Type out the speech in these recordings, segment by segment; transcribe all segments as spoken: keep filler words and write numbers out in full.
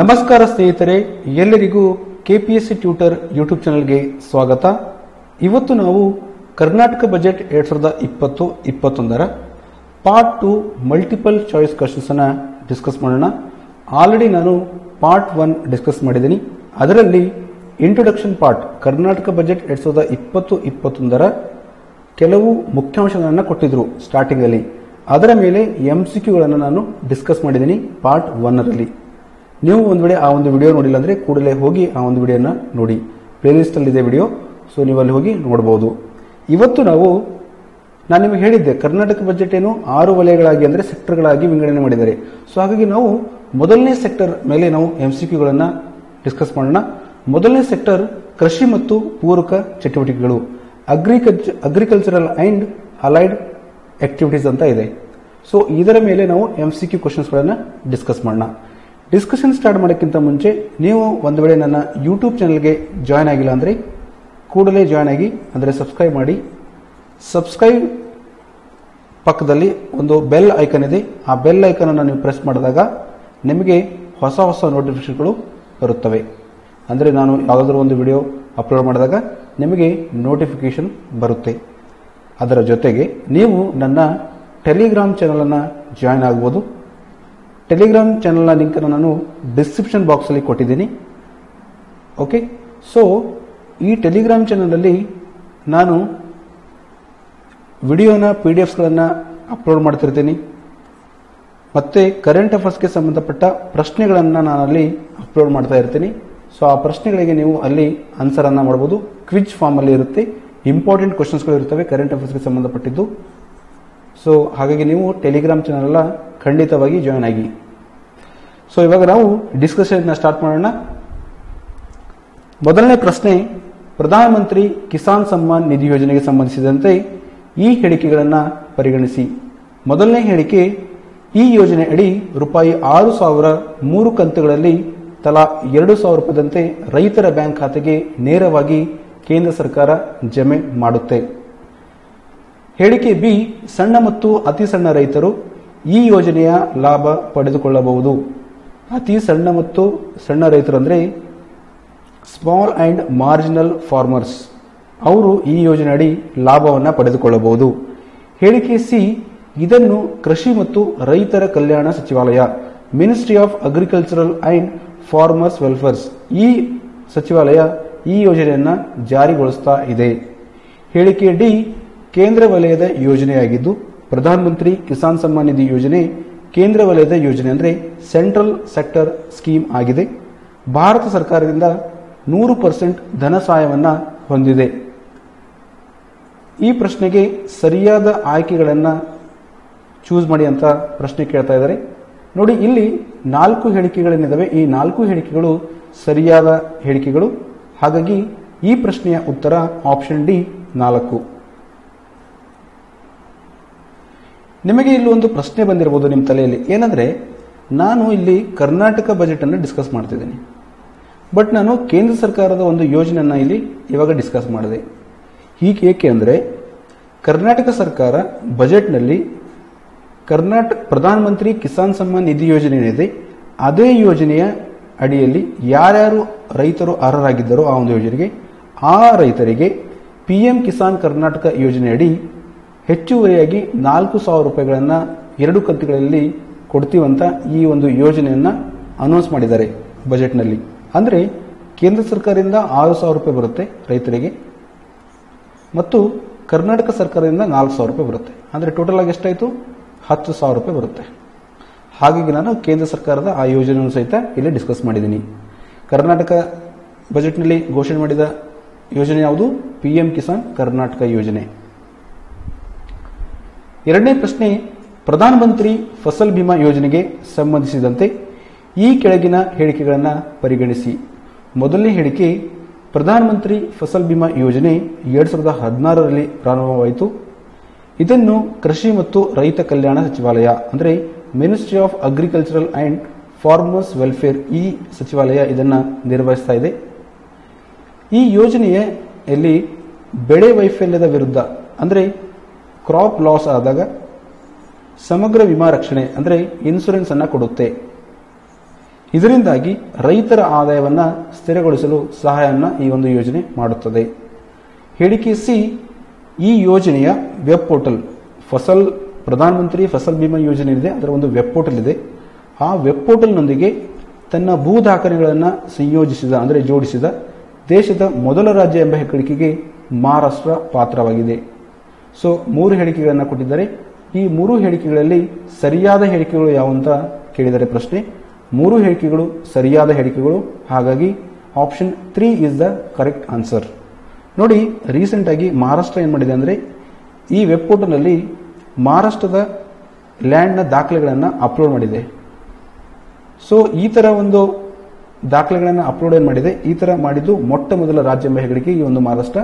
ನಮಸ್ಕಾರ ಸ್ನೇಹಿತರೆ, ಎಲ್ಲರಿಗೂ K P S C tutor YouTube ಚಾನಲ್ಗೆ ಸ್ವಾಗತ. ಇವತ್ತು ನಾವು ಕರ್ನಾಟಕ ಬಜೆಟ್ ಎರಡು ಸಾವಿರದ ಇಪ್ಪತ್ತು ಇಪ್ಪತ್ತೊಂದರ ಪಾರ್ಟ್ ಟು ಮಲ್ಟಿಪಲ್ ಚಾಯ್ಸ್ ಕ್ವಶನ್ಸನ್ನು ಡಿಸ್ಕಸ್ ಮಾಡೋಣ. ಆಲ್ರೆಡಿ ನಾನು ಪಾರ್ಟ್ ಒನ್ ಡಿಸ್ಕಸ್ ಮಾಡಿದ್ದೀನಿ. ಅದರಲ್ಲಿ ಇಂಟ್ರೊಡಕ್ಷನ್ ಪಾರ್ಟ್ ಕರ್ನಾಟಕ ಬಜೆಟ್ ಎರಡು ಸಾವಿರದ ಇಪ್ಪತ್ತು ಇಪ್ಪತ್ತೊಂದರ ಕೆಲವು ಮುಖ್ಯಾಂಶಗಳನ್ನು ಕೊಟ್ಟಿದ್ರು ಸ್ಟಾರ್ಟಿಂಗಲ್ಲಿ. ಅದರ ಮೇಲೆ ಎಂ ಸಿ ಕ್ಯೂಗಳನ್ನು ನಾನು ಡಿಸ್ಕಸ್ ಮಾಡಿದ್ದೀನಿ ಪಾರ್ಟ್ ಒನ್ನರಲ್ಲಿ. ನೀವು ಒಂದು ವೇಳೆ ಆ ಒಂದು ವಿಡಿಯೋ ನೋಡಿಲ್ಲ ಅಂದರೆ ಕೂಡಲೇ ಹೋಗಿ ಆ ಒಂದು ವಿಡಿಯೋನ ನೋಡಿ. ಪ್ಲೇಲಿಸ್ಟಲ್ಲಿ ಇದೆ ವಿಡಿಯೋ, ಸೊ ನೀವು ಅಲ್ಲಿ ಹೋಗಿ ನೋಡ್ಬೋದು. ಇವತ್ತು ನಾವು ನಾನು ನಿಮಗೆ ಹೇಳಿದ್ದೆ ಕರ್ನಾಟಕ ಬಜೆಟ್ ಏನು ಆರು ವಲಯಗಳಾಗಿ ಅಂದರೆ ಸೆಕ್ಟರ್ಗಳಾಗಿ ವಿಂಗಡಣೆ ಮಾಡಿದ್ದಾರೆ. ಸೊ ಹಾಗಾಗಿ ನಾವು ಮೊದಲನೇ ಸೆಕ್ಟರ್ ಮೇಲೆ ನಾವು ಎಂ ಸಿ ಕ್ಯೂಗಳನ್ನು ಡಿಸ್ಕಸ್ ಮಾಡೋಣ. ಮೊದಲನೇ ಸೆಕ್ಟರ್ ಕೃಷಿ ಮತ್ತು ಪೂರಕ ಚಟುವಟಿಕೆಗಳು, agriculture agricultural and allied activities ಅಂತ ಇದೆ. ಸೊ ಇದರ ಮೇಲೆ ನಾವು ಎಂ ಸಿ ಕ್ಯೂ ಕ್ವಶನ್ಸ್ಗಳನ್ನು ಡಿಸ್ಕಸ್ ಮಾಡೋಣ. ಡಿಸ್ಕಷನ್ ಸ್ಟಾರ್ಟ್ ಮಾಡೋಕ್ಕಿಂತ ಮುಂಚೆ ನೀವು ಒಂದು ವೇಳೆ ನನ್ನ ಯೂಟ್ಯೂಬ್ ಚಾನಲ್ಗೆ ಜಾಯ್ನ್ ಆಗಿಲ್ಲ ಅಂದರೆ ಕೂಡಲೇ ಜಾಯ್ನ್ ಆಗಿ, ಅಂದರೆ ಸಬ್ಸ್ಕ್ರೈಬ್ ಮಾಡಿ. ಸಬ್ಸ್ಕ್ರೈಬ್ ಪಕ್ಕದಲ್ಲಿ ಒಂದು ಬೆಲ್ ಐಕನ್ ಇದೆ. ಆ ಬೆಲ್ ಐಕನನ್ನು ನೀವು ಪ್ರೆಸ್ ಮಾಡಿದಾಗ ನಿಮಗೆ ಹೊಸ ಹೊಸ ನೋಟಿಫಿಕೇಷನ್ಗಳು ಬರುತ್ತವೆ. ಅಂದರೆ ನಾನು ಯಾವುದಾದ್ರೂ ಒಂದು ವಿಡಿಯೋ ಅಪ್ಲೋಡ್ ಮಾಡಿದಾಗ ನಿಮಗೆ ನೋಟಿಫಿಕೇಷನ್ ಬರುತ್ತೆ. ಅದರ ಜೊತೆಗೆ ನೀವು ನನ್ನ ಟೆಲಿಗ್ರಾಮ್ ಚಾನಲನ್ನು ಜಾಯ್ನ್ ಆಗ್ಬೋದು. ಟೆಲಿಗ್ರಾಮ್ ಚಾನಲ್ನ ಲಿಂಕನ್ನು ನಾನು ಡಿಸ್ಕ್ರಿಪ್ಷನ್ ಬಾಕ್ಸಲ್ಲಿ ಕೊಟ್ಟಿದ್ದೀನಿ. ಓಕೆ, ಸೊ ಈ ಟೆಲಿಗ್ರಾಮ್ ಚಾನಲಲ್ಲಿ ನಾನು ವಿಡಿಯೋನ ಪಿ ಡಿ ಎಫ್ಸ್ಗಳನ್ನು ಅಪ್ಲೋಡ್ ಮಾಡ್ತಿರ್ತೀನಿ. ಮತ್ತು ಕರೆಂಟ್ ಅಫೇರ್ಸ್ಗೆ ಸಂಬಂಧಪಟ್ಟ ಪ್ರಶ್ನೆಗಳನ್ನು ನಾನಲ್ಲಿ ಅಪ್ಲೋಡ್ ಮಾಡ್ತಾ ಇರ್ತೀನಿ. ಸೊ ಆ ಪ್ರಶ್ನೆಗಳಿಗೆ ನೀವು ಅಲ್ಲಿ ಆನ್ಸರನ್ನು ಮಾಡ್ಬೋದು. ಕ್ವಿಜ್ ಫಾರ್ಮಲ್ಲಿ ಇರುತ್ತೆ, ಇಂಪಾರ್ಟೆಂಟ್ ಕ್ವಶನ್ಸ್ಗಳು ಇರ್ತವೆ ಕರೆಂಟ್ ಅಫೇರ್ಸ್ಗೆ ಸಂಬಂಧಪಟ್ಟಿದ್ದು. ಸೊ ಹಾಗಾಗಿ ನೀವು ಟೆಲಿಗ್ರಾಮ್ ಚಾನಲ್ನ ಖಂಡಿತವಾಗಿ ಜಾಯ್ನ್ ಆಗಿ. ಸೊ ಇವಾಗ ನಾವು ಡಿಸ್ಕಷನ್ನ ಸ್ಟಾರ್ಟ್ ಮಾಡೋಣ. ಮೊದಲನೇ ಪ್ರಶ್ನೆ, ಪ್ರಧಾನಮಂತ್ರಿ ಕಿಸಾನ್ ಸಮ್ಮಾನ್ ನಿಧಿ ಯೋಜನೆಗೆ ಸಂಬಂಧಿಸಿದಂತೆ ಈ ಹೇಳಿಕೆಗಳನ್ನು ಪರಿಗಣಿಸಿ. ಮೊದಲನೇ ಹೇಳಿಕೆ, ಈ ಯೋಜನೆ ಅಡಿ ರೂಪಾಯಿ ಆರು ಸಾವಿರ ಮೂರು ಕಂತುಗಳಲ್ಲಿ ತಲಾ ಎರಡು ಸಾವಿರ ರೂಪಾಯಿದಂತೆ ರೈತರ ಬ್ಯಾಂಕ್ ಖಾತೆಗೆ ನೇರವಾಗಿ ಕೇಂದ್ರ ಸರ್ಕಾರ ಜಮೆ ಮಾಡುತ್ತೆ. ಹೇಳಿಕೆ ಬಿ, ಸಣ್ಣ ಮತ್ತು ಅತಿ ಸಣ್ಣ ರೈತರು ಈ ಯೋಜನೆಯ ಲಾಭ ಪಡೆದುಕೊಳ್ಳಬಹುದು. ಅತಿ ಸಣ್ಣ ಮತ್ತು ಸಣ್ಣ ರೈತರು ಅಂದರೆ ಸ್ಮಾಲ್ ಆ್ಯಂಡ್ ಮಾರ್ಜಿನಲ್ ಫಾರ್ಮರ್ಸ್, ಅವರು ಈ ಯೋಜನೆ ಅಡಿ ಲಾಭವನ್ನು ಪಡೆದುಕೊಳ್ಳಬಹುದು. ಹೇಳಿಕೆ ಸಿ, ಇದನ್ನು ಕೃಷಿ ಮತ್ತು ರೈತರ ಕಲ್ಯಾಣ ಸಚಿವಾಲಯ ministry of agricultural and farmers welfares, ಈ ಸಚಿವಾಲಯ ಈ ಯೋಜನೆಯನ್ನು ಜಾರಿಗೊಳಿಸ್ತಾ ಇದೆ. ಹೇಳಿಕೆ ಡಿ, ಕೇಂದ್ರ ವಲಯದ ಯೋಜನೆಯಾಗಿದ್ದು ಪ್ರಧಾನಮಂತ್ರಿ ಕಿಸಾನ್ ಸಮ್ಮಾನ್ ನಿಧಿ ಯೋಜನೆ ಕೇಂದ್ರ ವಲಯದ ಯೋಜನೆ ಅಂದರೆ ಸೆಂಟ್ರಲ್ ಸೆಕ್ಟರ್ ಸ್ಕೀಮ್ ಆಗಿದೆ. ಭಾರತ ಸರ್ಕಾರದಿಂದ ನೂರು ಪರ್ಸೆಂಟ್ ಧನ ಸಹಾಯವನ್ನು ಹೊಂದಿದೆ. ಈ ಪ್ರಶ್ನೆಗೆ ಸರಿಯಾದ ಆಯ್ಕೆಗಳನ್ನು ಚೂಸ್ ಮಾಡಿ ಅಂತ ಪ್ರಶ್ನೆ ಕೇಳ್ತಾ ಇದ್ದಾರೆ. ನೋಡಿ, ಇಲ್ಲಿ ನಾಲ್ಕು ಹೇಳಿಕೆಗಳೇನಿದ್ದಾವೆ, ಈ ನಾಲ್ಕು ಹೇಳಿಕೆಗಳು ಸರಿಯಾದ ಹೇಳಿಕೆಗಳು. ಹಾಗಾಗಿ ಈ ಪ್ರಶ್ನೆಯ ಉತ್ತರ ಆಪ್ಷನ್ ಡಿ, ನಾಲ್ಕು. ನಿಮಗೆ ಇಲ್ಲಿ ಒಂದು ಪ್ರಶ್ನೆ ಬಂದಿರಬಹುದು ನಿಮ್ಮ ತಲೆಯಲ್ಲಿ, ಏನಂದರೆ ನಾನು ಇಲ್ಲಿ ಕರ್ನಾಟಕ ಬಜೆಟನ್ನು ಡಿಸ್ಕಸ್ ಮಾಡ್ತಿದ್ದೀನಿ, ಬಟ್ ನಾನು ಕೇಂದ್ರ ಸರ್ಕಾರದ ಒಂದು ಯೋಜನೆಯನ್ನು ಇಲ್ಲಿ ಇವಾಗ ಡಿಸ್ಕಸ್ ಮಾಡಿದೆ. ಹೀಗೆ ಏಕೆ ಅಂದರೆ ಕರ್ನಾಟಕ ಸರ್ಕಾರ ಬಜೆಟ್ನಲ್ಲಿ ಕರ್ನಾಟಕ ಪ್ರಧಾನಮಂತ್ರಿ ಕಿಸಾನ್ ಸಮ್ಮಾನ್ ನಿಧಿ ಯೋಜನೆ ಏನಿದೆ ಅದೇ ಯೋಜನೆಯ ಅಡಿಯಲ್ಲಿ ಯಾರ್ಯಾರು ರೈತರು ಅರ್ಹರಾಗಿದ್ದಾರೋ ಆ ಒಂದು ಯೋಜನೆಗೆ, ಆ ರೈತರಿಗೆ ಪಿ ಎಂ ಕಿಸಾನ್ ಕರ್ನಾಟಕ ಯೋಜನೆಯಡಿ ಹೆಚ್ಚುವರಿಯಾಗಿ ನಾಲ್ಕು ಸಾವಿರ ರೂಪಾಯಿಗಳನ್ನು ಎರಡು ಕಂತುಗಳಲ್ಲಿ ಕೊಡ್ತೀವಂತ ಈ ಒಂದು ಯೋಜನೆಯನ್ನು ಅನೌನ್ಸ್ ಮಾಡಿದ್ದಾರೆ ಬಜೆಟ್ನಲ್ಲಿ. ಅಂದರೆ ಕೇಂದ್ರ ಸರ್ಕಾರದಿಂದ ಆರು ಸಾವಿರ ರೂಪಾಯಿ ಬರುತ್ತೆ ರೈತರಿಗೆ ಮತ್ತು ಕರ್ನಾಟಕ ಸರ್ಕಾರದಿಂದ ನಾಲ್ಕು ಸಾವಿರ ರೂಪಾಯಿ ಬರುತ್ತೆ. ಅಂದರೆ ಟೋಟಲ್ ಆಗಿ ಎಷ್ಟಾಯಿತು? ಹತ್ತು ಸಾವಿರ ರೂಪಾಯಿ ಬರುತ್ತೆ. ಹಾಗಾಗಿ ನಾನು ಕೇಂದ್ರ ಸರ್ಕಾರದ ಆ ಯೋಜನೆಯನ್ನು ಸಹಿತ ಇಲ್ಲಿ ಡಿಸ್ಕಸ್ ಮಾಡಿದ್ದೀನಿ. ಕರ್ನಾಟಕ ಬಜೆಟ್ನಲ್ಲಿ ಘೋಷಣೆ ಮಾಡಿದ ಯೋಜನೆ ಯಾವುದು? ಪಿ ಎಂ ಕಿಸಾನ್ ಕರ್ನಾಟಕ ಯೋಜನೆ. ಎರಡನೇ ಪ್ರಶ್ನೆ, ಪ್ರಧಾನಮಂತ್ರಿ ಫಸಲ್ ಬಿಮಾ ಯೋಜನೆಗೆ ಸಂಬಂಧಿಸಿದಂತೆ ಈ ಕೆಳಗಿನ ಹೇಳಿಕೆಗಳನ್ನು ಪರಿಗಣಿಸಿ. ಮೊದಲನೇ ಹೇಳಿಕೆ, ಪ್ರಧಾನಮಂತ್ರಿ ಫಸಲ್ ಬಿಮಾ ಯೋಜನೆ ಎರಡು ಸಾವಿರದ ಹದಿನಾರರಲ್ಲಿ ಪ್ರಾರಂಭವಾಯಿತು. ಇದನ್ನು ಕೃಷಿ ಮತ್ತು ರೈತ ಕಲ್ಯಾಣ ಸಚಿವಾಲಯ ಅಂದರೆ ministry of agricultural and farmers welfare, ಈ ಸಚಿವಾಲಯ ಇದನ್ನು ನಿರ್ವಹಿಸ್ತಾ ಇದೆ. ಈ ಯೋಜನೆಯಲ್ಲಿ ಬೆಳೆ ವೈಫಲ್ಯದ ವಿರುದ್ಧ ಅಂದರೆ ಕ್ರಾಪ್ ಲಾಸ್ ಆದಾಗ ಸಮಗ್ರ ವಿಮಾ ರಕ್ಷಣೆ ಅಂದರೆ ಇನ್ಶೂರೆನ್ಸ್ ಅನ್ನು ಕೊಡುತ್ತೆ. ಇದರಿಂದಾಗಿ ರೈತರ ಆದಾಯವನ್ನು ಸ್ಥಿರಗೊಳಿಸಲು ಸಹಾಯವನ್ನು ಈ ಒಂದು ಯೋಜನೆ ಮಾಡುತ್ತದೆ. ಹೇಳಿಕೆ ಸಿ, ಈ ಯೋಜನೆಯ ವೆಬ್ ಪೋರ್ಟಲ್ ಫಸಲ್ ಪ್ರಧಾನ ಮಂತ್ರಿ ಫಸಲ್ ಬಿಮಾ ಯೋಜನೆ ಇದೆ, ಅದರ ಒಂದು ವೆಬ್ ಪೋರ್ಟಲ್ ಇದೆ. ಆ ವೆಬ್ ಪೋರ್ಟಲ್ನೊಂದಿಗೆ ತನ್ನ ಭೂ ದಾಖಲೆಗಳನ್ನು ಸಂಯೋಜಿಸಿದ ಅಂದರೆ ಜೋಡಿಸಿದ ದೇಶದ ಮೊದಲ ರಾಜ್ಯ ಎಂಬ ಹೇಳಿಕೆಗೆ ಮಹಾರಾಷ್ಟ್ರ ಪಾತ್ರವಾಗಿದೆ. ಸೊ ಮೂರು ಹೇಳಿಕೆಗಳನ್ನು ಕೊಟ್ಟಿದ್ದಾರೆ. ಈ ಮೂರು ಹೇಳಿಕೆಗಳಲ್ಲಿ ಸರಿಯಾದ ಹೇಳಿಕೆಗಳು ಯಾವುವು ಅಂತ ಕೇಳಿದರೆ ಪ್ರಶ್ನೆ, ಮೂರು ಹೇಳಿಕೆಗಳು ಸರಿಯಾದ ಹೇಳಿಕೆಗಳು. ಹಾಗಾಗಿ option three is the correct answer. ನೋಡಿ, ರೀಸೆಂಟಾಗಿ ಮಹಾರಾಷ್ಟ್ರ ಏನು ಮಾಡಿದೆ ಅಂದರೆ ಈ ವೆಬ್ ಪೋರ್ಟಲ್ನಲ್ಲಿ ಮಹಾರಾಷ್ಟ್ರದ ಲ್ಯಾಂಡ್ನ ದಾಖಲೆಗಳನ್ನು ಅಪ್ಲೋಡ್ ಮಾಡಿದೆ. ಸೊ ಈ ಥರ ಒಂದು ದಾಖಲೆಗಳನ್ನು ಅಪ್ಲೋಡ್ ಏನು ಮಾಡಿದೆ, ಈ ಥರ ಮಾಡಿದ್ದು ಮೊಟ್ಟ ಮೊದಲ ರಾಜ್ಯ ಎಂಬ ಹೆಗ್ಗಳಿಕೆ ಈ ಒಂದು ಮಹಾರಾಷ್ಟ್ರ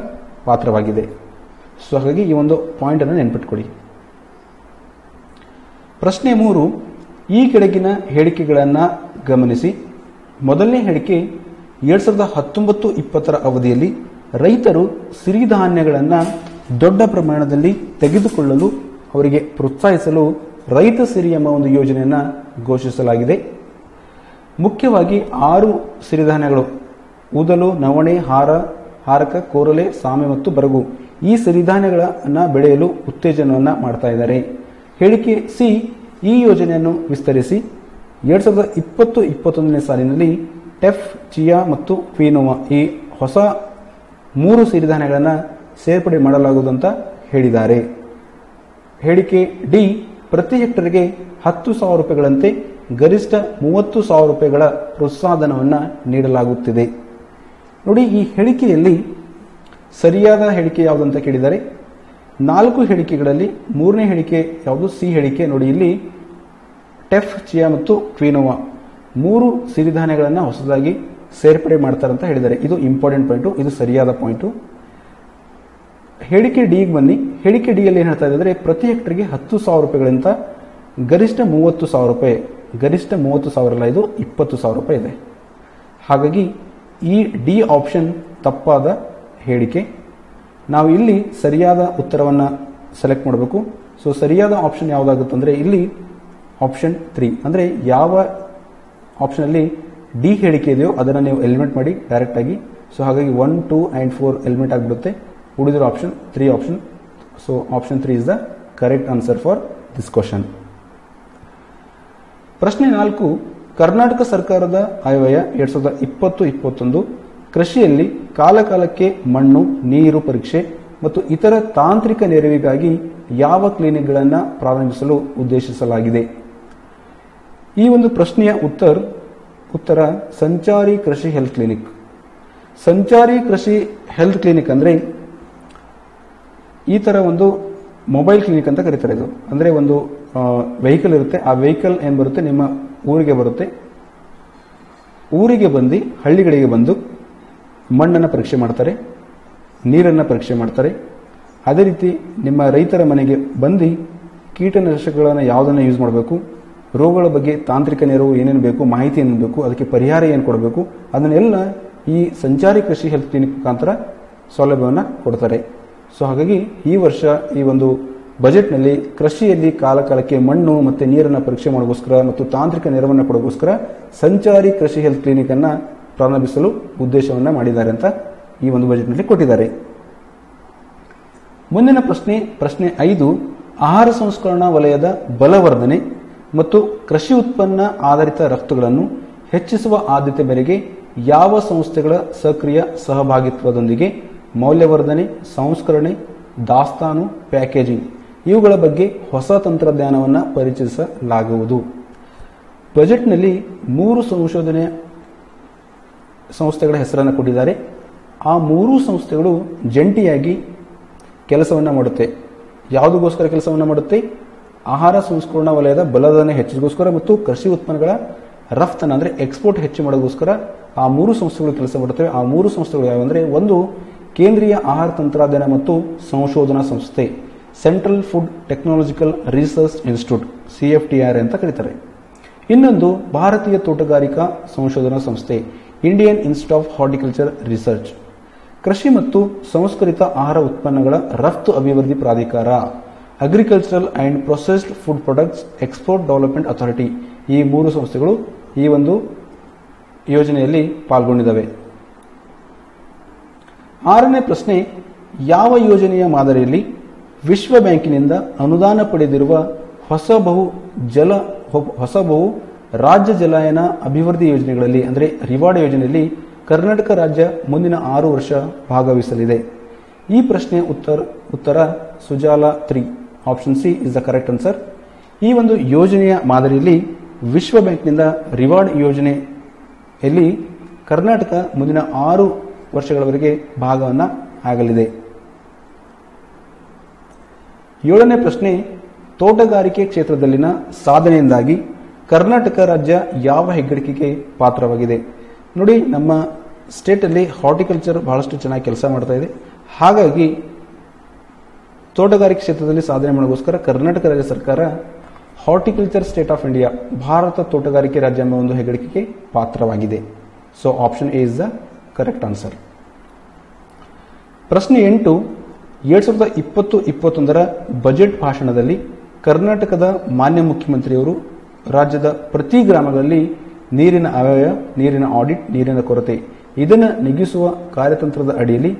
ಪಾತ್ರವಾಗಿದೆ. ಸೊ ಹಾಗಾಗಿ ಈ ಒಂದು ಪಾಯಿಂಟನ್ನು ನೆನಪಿಟ್ಕೊಡಿ. ಪ್ರಶ್ನೆ ಮೂರು, ಈ ಕೆಳಗಿನ ಹೇಳಿಕೆಗಳನ್ನು ಗಮನಿಸಿ. ಮೊದಲನೇ ಹೇಳಿಕೆ, ಎರಡು ಸಾವಿರದ ಹತ್ತೊಂಬತ್ತು ಇಪ್ಪತ್ತರ ಅವಧಿಯಲ್ಲಿ ರೈತರು ಸಿರಿಧಾನ್ಯಗಳನ್ನು ದೊಡ್ಡ ಪ್ರಮಾಣದಲ್ಲಿ ತೆಗೆದುಕೊಳ್ಳಲು ಅವರಿಗೆ ಪ್ರೋತ್ಸಾಹಿಸಲು ರೈತ ಸಿರಿ ಎಂಬ ಒಂದು ಯೋಜನೆಯನ್ನು ಘೋಷಿಸಲಾಗಿದೆ. ಮುಖ್ಯವಾಗಿ ಆರು ಸಿರಿಧಾನ್ಯಗಳು ಊದಲು, ನವಣೆ, ಹಾರ, ಹಾರಕ, ಕೋರಲೆ, ಸಾಮೆ ಮತ್ತು ಬರಗು ಈ ಸಿರಿಧಾನ್ಯಗಳನ್ನು ಬೆಳೆಯಲು ಉತ್ತೇಜನವನ್ನು ಮಾಡ್ತಾ ಇದ್ದಾರೆ. ಹೇಳಿಕೆ ಸಿ, ಈ ಯೋಜನೆಯನ್ನು ವಿಸ್ತರಿಸಿ ಎರಡ್ ಸಾವಿರದ ಇಪ್ಪತ್ತು ಇಪ್ಪತ್ತೊಂದನೇ ಸಾಲಿನಲ್ಲಿ ಟೆಫ್, ಚಿಯಾ ಮತ್ತು ಕ್ವಿನೋವಾ ಈ ಹೊಸ ಮೂರು ಸಿರಿಧಾನ್ಯಗಳನ್ನು ಸೇರ್ಪಡೆ ಮಾಡಲಾಗುವುದು ಅಂತ ಹೇಳಿದ್ದಾರೆ. ಹೇಳಿಕೆ ಡಿ, ಪ್ರತಿ ಹೆಕ್ಟರ್ಗೆ ಹತ್ತು ಸಾವಿರ ರೂಪಾಯಿಗಳಂತೆ ಗರಿಷ್ಠ ಮೂವತ್ತು ಸಾವಿರ ರೂಪಾಯಿಗಳ ಪ್ರೋತ್ಸಾಹಧನವನ್ನು ನೀಡಲಾಗುತ್ತಿದೆ. ನೋಡಿ, ಈ ಹೇಳಿಕೆಯಲ್ಲಿ ಸರಿಯಾದ ಹೇಳಿಕೆ ಯಾವುದು ಅಂತ ಕೇಳಿದ್ದಾರೆ. ನಾಲ್ಕು ಹೇಳಿಕೆಗಳಲ್ಲಿ ಮೂರನೇ ಹೇಳಿಕೆ ಯಾವುದು? ಸಿ ಹೇಳಿಕೆ. ನೋಡಿ, ಇಲ್ಲಿ ಟೆಫ್, ಚಿಯಾ ಮತ್ತು ಕ್ವಿನೋವಾ ಮೂರು ಸಿರಿಧಾನ್ಯಗಳನ್ನು ಹೊಸದಾಗಿ ಸೇರ್ಪಡೆ ಮಾಡ್ತಾರೆ ಅಂತ ಹೇಳಿದ್ದಾರೆ. ಇದು ಇಂಪಾರ್ಟೆಂಟ್ ಪಾಯಿಂಟು, ಇದು ಸರಿಯಾದ ಪಾಯಿಂಟು. ಹೇಳಿಕೆ ಡಿಗೆ ಬನ್ನಿ. ಹೇಳಿಕೆ ಡಿಯಲ್ಲಿ ಏನು ಹೇಳ್ತಾ ಇದ್ದಾರೆ? ಪ್ರತಿ ಹೆಕ್ಟರ್ಗೆ ಹತ್ತು ಸಾವಿರ ರೂಪಾಯಿಗಳಿಂದ ಗರಿಷ್ಠ ಮೂವತ್ತು ಸಾವಿರ ರೂಪಾಯಿ, ಗರಿಷ್ಠ ಮೂವತ್ತು ಸಾವಿರ ಅಲ್ಲ, ಇದು ಇಪ್ಪತ್ತು ಸಾವಿರ ರೂಪಾಯಿ ಇದೆ. ಹಾಗಾಗಿ ಈ ಡಿ ಆಪ್ಷನ್ ತಪ್ಪಾದ ಹೇಳಿಕೆ. ನಾವು ಇಲ್ಲಿ ಸರಿಯಾದ ಉತ್ತರವನ್ನು ಸೆಲೆಕ್ಟ್ ಮಾಡಬೇಕು. ಸೊ ಸರಿಯಾದ ಆಪ್ಷನ್ ಯಾವುದಾಗುತ್ತೆ ಅಂದರೆ ಇಲ್ಲಿ ಆಪ್ಷನ್ ತ್ರೀ, ಅಂದರೆ ಯಾವ ಆಪ್ಷನಲ್ಲಿ ಡಿ ಹೇಳಿಕೆ ಇದೆಯೋ ಅದನ್ನು ನೀವು ಎಲಿಮಿನೇಟ್ ಮಾಡಿ ಡೈರೆಕ್ಟಾಗಿ. ಸೊ ಹಾಗಾಗಿ one, two and four eliminate ಆಗಿಬಿಡುತ್ತೆ, ಉಳಿದಿರೋ option three option. So option three is the correct answer for this question. ಪ್ರಶ್ನೆ ನಾಲ್ಕು, ಕರ್ನಾಟಕ ಸರ್ಕಾರದ ಆಯವ್ಯಯ ಎರಡ್ ಸಾವಿರದ ಇಪ್ಪತ್ತು ಇಪ್ಪತ್ತೊಂದು ಕೃಷಿಯಲ್ಲಿ ಕಾಲಕಾಲಕ್ಕೆ ಮಣ್ಣು, ನೀರು ಪರೀಕ್ಷೆ ಮತ್ತು ಇತರ ತಾಂತ್ರಿಕ ನೆರವಿಗಾಗಿ ಯಾವ ಕ್ಲಿನಿಕ್ಗಳನ್ನು ಪ್ರಾರಂಭಿಸಲು ಉದ್ದೇಶಿಸಲಾಗಿದೆ? ಈ ಒಂದು ಪ್ರಶ್ನೆಯ ಉತ್ತರ ಉತ್ತರ ಸಂಚಾರಿ ಕೃಷಿ ಹೆಲ್ತ್ ಕ್ಲಿನಿಕ್. ಸಂಚಾರಿ ಕೃಷಿ ಹೆಲ್ತ್ ಕ್ಲಿನಿಕ್ ಅಂದರೆ ಈ ಥರ ಒಂದು ಮೊಬೈಲ್ ಕ್ಲಿನಿಕ್ ಅಂತ ಕರೀತಾರೆ. ಇದು ಅಂದರೆ ಒಂದು ವೆಹಿಕಲ್ ಇರುತ್ತೆ, ಆ ವೆಹಿಕಲ್ ಏನು ಬರುತ್ತೆ, ನಿಮ್ಮ ಊರಿಗೆ ಬರುತ್ತೆ. ಊರಿಗೆ ಬಂದು ಹಳ್ಳಿಗಳಿಗೆ ಬಂದು ಮಣ್ಣನ್ನು ಪರೀಕ್ಷೆ ಮಾಡ್ತಾರೆ, ನೀರನ್ನು ಪರೀಕ್ಷೆ ಮಾಡ್ತಾರೆ. ಅದೇ ರೀತಿ ನಿಮ್ಮ ರೈತರ ಮನೆಗೆ ಬಂದು ಕೀಟನಾಶಕಗಳನ್ನು ಯಾವುದನ್ನು ಯೂಸ್ ಮಾಡಬೇಕು, ರೋಗಗಳ ಬಗ್ಗೆ ತಾಂತ್ರಿಕ ನೆರವು ಏನೇನು ಬೇಕು, ಮಾಹಿತಿ ಏನೇನು ಬೇಕು, ಅದಕ್ಕೆ ಪರಿಹಾರ ಏನು ಕೊಡಬೇಕು, ಅದನ್ನೆಲ್ಲ ಈ ಸಂಚಾರಿ ಕೃಷಿ ಹೆಲ್ತ್ ಕ್ಲಿನಿಕ್ ಮುಖಾಂತರ ಸೌಲಭ್ಯವನ್ನು ಕೊಡ್ತಾರೆ. ಸೊ ಹಾಗಾಗಿ ಈ ವರ್ಷ ಈ ಒಂದು ಬಜೆಟ್ನಲ್ಲಿ ಕೃಷಿಯಲ್ಲಿ ಕಾಲಕಾಲಕ್ಕೆ ಮಣ್ಣು ಮತ್ತು ನೀರನ್ನು ಪರೀಕ್ಷೆ ಮಾಡೋಕ್ಕೋಸ್ಕರ ಮತ್ತು ತಾಂತ್ರಿಕ ನೆರವನ್ನು ಕೊಡೋಕ್ಕೋಸ್ಕರ ಸಂಚಾರಿ ಕೃಷಿ ಹೆಲ್ತ್ ಕ್ಲಿನಿಕನ್ನು ಪ್ರಾರಂಭಿಸಲು ಉದ್ದೇಶವನ್ನು ಮಾಡಿದ್ದಾರೆ ಅಂತ ಈ ಒಂದು ಬಜೆಟ್ನಲ್ಲಿ ಕೊಟ್ಟಿದ್ದಾರೆ. ಮುಂದಿನ ಪ್ರಶ್ನೆ, ಪ್ರಶ್ನೆ ಐದು, ಆಹಾರ ಸಂಸ್ಕರಣಾ ವಲಯದ ಬಲವರ್ಧನೆ ಮತ್ತು ಕೃಷಿ ಉತ್ಪನ್ನ ಆಧಾರಿತ ರಫ್ತುಗಳನ್ನು ಹೆಚ್ಚಿಸುವ ಆದ್ಯತೆ ಮೇರೆಗೆ ಯಾವ ಸಂಸ್ಥೆಗಳ ಸಕ್ರಿಯ ಸಹಭಾಗಿತ್ವದೊಂದಿಗೆ ಮೌಲ್ಯವರ್ಧನೆ, ಸಂಸ್ಕರಣೆ, ದಾಸ್ತಾನು, ಪ್ಯಾಕೇಜಿಂಗ್ ಇವುಗಳ ಬಗ್ಗೆ ಹೊಸ ತಂತ್ರಜ್ಞಾನವನ್ನು ಪರಿಚಯಿಸಲಾಗುವುದು? ಬಜೆಟ್ನಲ್ಲಿ ಮೂರು ಸಂಶೋಧನೆ ಸಂಸ್ಥೆಗಳ ಹೆಸರನ್ನು ಕೊಟ್ಟಿದ್ದಾರೆ. ಆ ಮೂರು ಸಂಸ್ಥೆಗಳು ಜಂಟಿಯಾಗಿ ಕೆಲಸವನ್ನು ಮಾಡುತ್ತೆ. ಯಾವುದಕ್ಕೋಸ್ಕರ ಕೆಲಸವನ್ನು ಮಾಡುತ್ತೆ? ಆಹಾರ ಸಂಸ್ಕರಣಾ ವಲಯದ ಬಲವರ್ಧನೆ ಹೆಚ್ಚಿಗೋಸ್ಕರ ಮತ್ತು ಕೃಷಿ ಉತ್ಪನ್ನಗಳ ರಫ್ತನ್ನು ಅಂದರೆ ಎಕ್ಸ್ಪೋರ್ಟ್ ಹೆಚ್ಚು ಮಾಡೋಕ್ಕೋಸ್ಕರ ಆ ಮೂರು ಸಂಸ್ಥೆಗಳು ಕೆಲಸ ಮಾಡುತ್ತವೆ. ಆ ಮೂರು ಸಂಸ್ಥೆಗಳು ಯಾವುವೆಂದರೆ, ಒಂದು ಕೇಂದ್ರೀಯ ಆಹಾರ ತಂತ್ರಜ್ಞಾನ ಮತ್ತು ಸಂಶೋಧನಾ ಸಂಸ್ಥೆ, central food technological research institute, C F T R ಅಂತ ಕರೀತಾರೆ. ಇನ್ನೊಂದು ಭಾರತೀಯ ತೋಟಗಾರಿಕಾ ಸಂಶೋಧನಾ ಸಂಸ್ಥೆ, Indian institute of horticulture research. ಕೃಷಿ ಮತ್ತು ಸಂಸ್ಕರಿತ ಆಹಾರ ಉತ್ಪನ್ನಗಳ ರಫ್ತು ಅಭಿವೃದ್ಧಿ ಪ್ರಾಧಿಕಾರ, agricultural and processed food products export development authority, ಈ ಮೂರು ಸಂಸ್ಥೆಗಳು ಈ ಒಂದು ಯೋಜನೆಯಲ್ಲಿ ಪಾಲ್ಗೊಂಡಿವೆ. ಆರನೇ ಪ್ರಶ್ನೆ, ಯಾವ ಯೋಜನೆಯ ಮಾದರಿಯಲ್ಲಿ ವಿಶ್ವ ಬ್ಯಾಂಕಿನಿಂದ ಅನುದಾನ ಪಡೆದಿರುವ ಹೊಸ ಬಹು ಜಲ ಹೊಸ ಬಹು ರಾಜ್ಯ ಜಲಾಯನ ಅಭಿವೃದ್ಧಿ ಯೋಜನೆಗಳಲ್ಲಿ ಅಂದರೆ ರಿವಾರ್ಡ್ ಯೋಜನೆಯಲ್ಲಿ ಕರ್ನಾಟಕ ರಾಜ್ಯ ಮುಂದಿನ ಆರು ವರ್ಷ ಭಾಗವಹಿಸಲಿದೆ? ಈ ಪ್ರಶ್ನೆ ಉತ್ತರ ಉತ್ತರ Sujala three, option C is the correct answer. ಈ ಒಂದು ಯೋಜನೆಯ ಮಾದರಿಯಲ್ಲಿ ವಿಶ್ವ ಬ್ಯಾಂಕ್ನಿಂದ ರಿವಾರ್ಡ್ ಯೋಜನೆಯಲ್ಲಿ ಕರ್ನಾಟಕ ಮುಂದಿನ ಆರು ವರ್ಷಗಳವರೆಗೆ ಭಾಗವನ್ನು ಆಗಲಿದೆ. ಏಳನೇ ಪ್ರಶ್ನೆ, ತೋಟಗಾರಿಕೆ ಕ್ಷೇತ್ರದಲ್ಲಿನ ಸಾಧನೆಯಿಂದಾಗಿ ಕರ್ನಾಟಕ ರಾಜ್ಯ ಯಾವ ಹೆಗ್ಗಳಿಕೆಗೆ ಪಾತ್ರವಾಗಿದೆ? ನೋಡಿ, ನಮ್ಮ ಸ್ಟೇಟಲ್ಲಿ ಹಾರ್ಟಿಕಲ್ಚರ್ ಬಹಳಷ್ಟು ಚೆನ್ನಾಗಿ ಕೆಲಸ ಮಾಡ್ತಾ ಇದೆ. ಹಾಗಾಗಿ ತೋಟಗಾರಿಕೆ ಕ್ಷೇತ್ರದಲ್ಲಿ ಸಾಧನೆ ಮಾಡೋಕ್ಕೋಸ್ಕರ ಕರ್ನಾಟಕ ರಾಜ್ಯ ಸರ್ಕಾರ ಹಾರ್ಟಿಕಲ್ಚರ್ ಸ್ಟೇಟ್ ಆಫ್ ಇಂಡಿಯಾ, ಭಾರತ ತೋಟಗಾರಿಕೆ ರಾಜ್ಯ ಎಂಬ ಒಂದು ಹೆಗ್ಗಳಿಕೆಗೆ ಪಾತ್ರವಾಗಿದೆ. So option A is the correct answer. ಪ್ರಶ್ನೆ ಎಂಟು, ಎರಡು ಸಾವಿರದ ಇಪ್ಪತ್ತು ಇಪ್ಪತ್ತೊಂದರ ಬಜೆಟ್ ಭಾಷಣದಲ್ಲಿ ಕರ್ನಾಟಕದ ಮಾನ್ಯ ಮುಖ್ಯಮಂತ್ರಿಯವರು ರಾಜ್ಯದ ಪ್ರತಿ ಗ್ರಾಮಗಳಲ್ಲಿ ನೀರಿನ ಅವ್ಯಯ, ನೀರಿನ ಆಡಿಟ್, ನೀರಿನ ಕೊರತೆ ಇದನ್ನು ನಿಗಿಸುವ ಕಾರ್ಯತಂತ್ರದ ಅಡಿಯಲ್ಲಿ